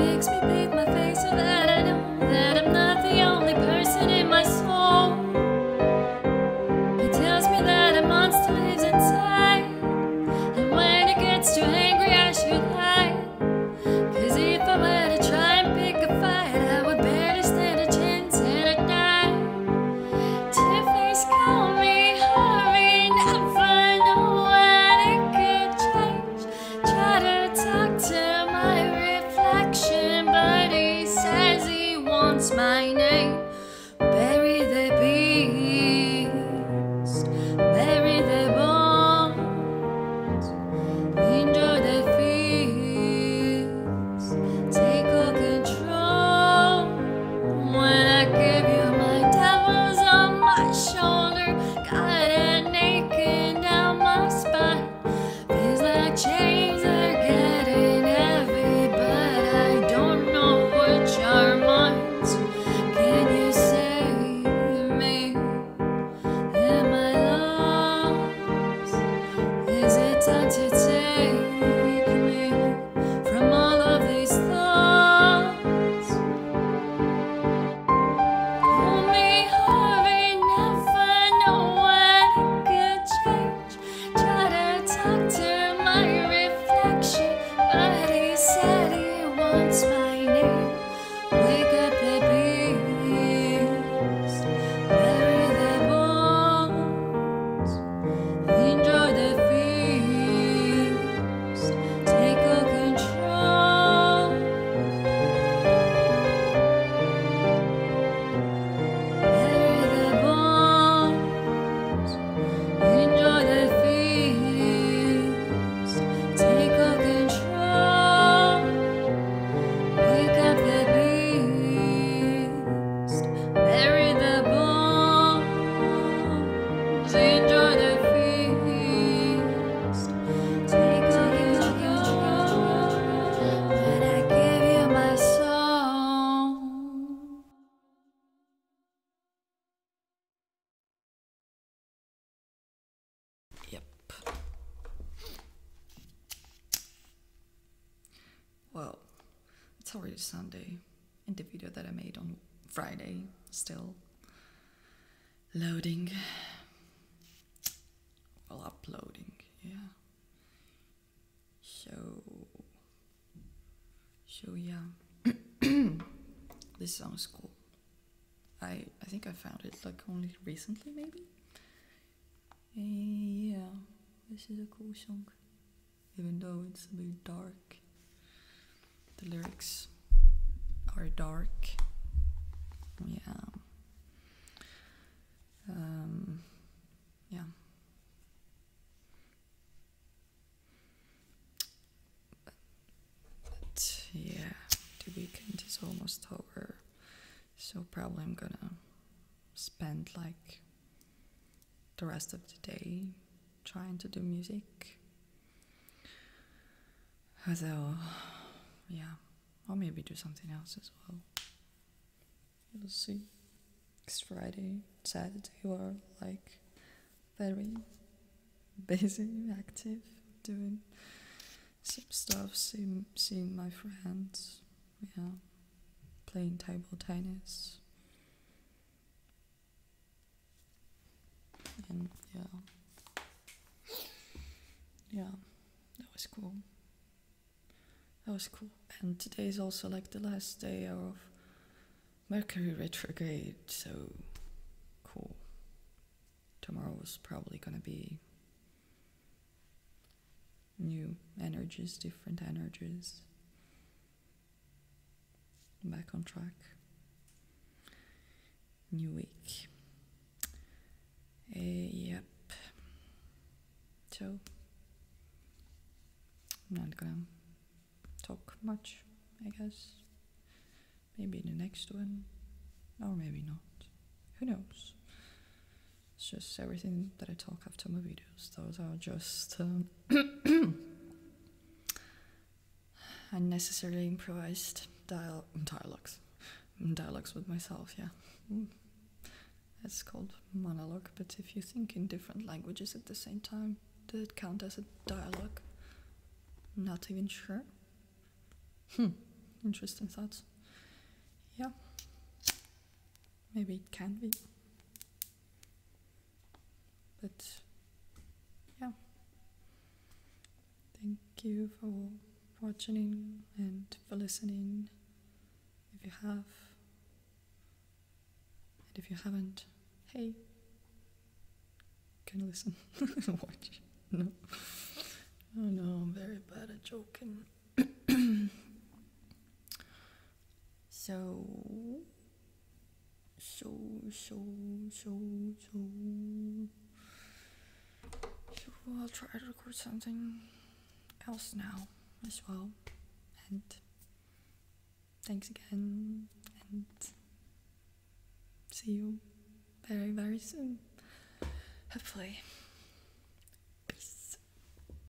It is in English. makes me beat my face, so that I know that I'm not the only person in my soul. It tells me that a monster lives inside, and when it gets too angry I should hide. Cause if I were to try and pick a fight, I would barely stand a chance and I'd die. Two-Face called me hurried, I'm fine, no one could change. Try to talk to my reflection, but he says he wants my name. Bury the beast, bury the bones, enjoy the feast, take all control. When I give you my devils on my shoulder, got a naked down my spine, feels like chains are getting heavy, but I don't know which are mine. Can you save me? Am I lost? Is it time to take me from all of these thoughts? Hold me hurry, never know what could change. Try to talk to my reflection, but he said he wants my name. Wake up the beast, bury the bones, enjoy the feast, take all control. Bury the bones, enjoy the feast, take all control. Wake up the beast, bury the bones, enjoy the feast, take all control. When I give you my soul. Yep. Well, it's already Sunday, and the video that I made on Friday still loading. Well, uploading, yeah. So yeah. This sounds cool. I think I found it like only recently, maybe. Yeah, this is a cool song, even though it's a bit dark. The lyrics are dark. Yeah. Yeah. But yeah, the weekend is almost over, so probably I'm gonna spend like the rest of the day trying to do music. Although, yeah, or maybe do something else as well. We'll see. Next Friday, Saturday were like very busy, active, doing some stuff, seeing my friends, yeah, playing table tennis, and yeah, that was cool. That was cool. And today is also like the last day of Mercury retrograde, so cool. Tomorrow is probably gonna be new energies, different energies. Back on track. New week. Yep. So I'm not gonna talk much, I guess. Maybe in the next one, or maybe not, who knows. It's just everything that I talk after my videos, those are just unnecessarily improvised dialogues with myself. Yeah, that's called monologue, but if you think in different languages at the same time, does it count as a dialogue? Not even sure. interesting thoughts. Yeah, maybe it can be, but yeah, thank you for watching and for listening, if you have, and if you haven't, hey, can listen, watch, no, oh no, I'm very bad at joking. So I'll try to record something else now as well, and thanks again, and see you very, very soon, hopefully.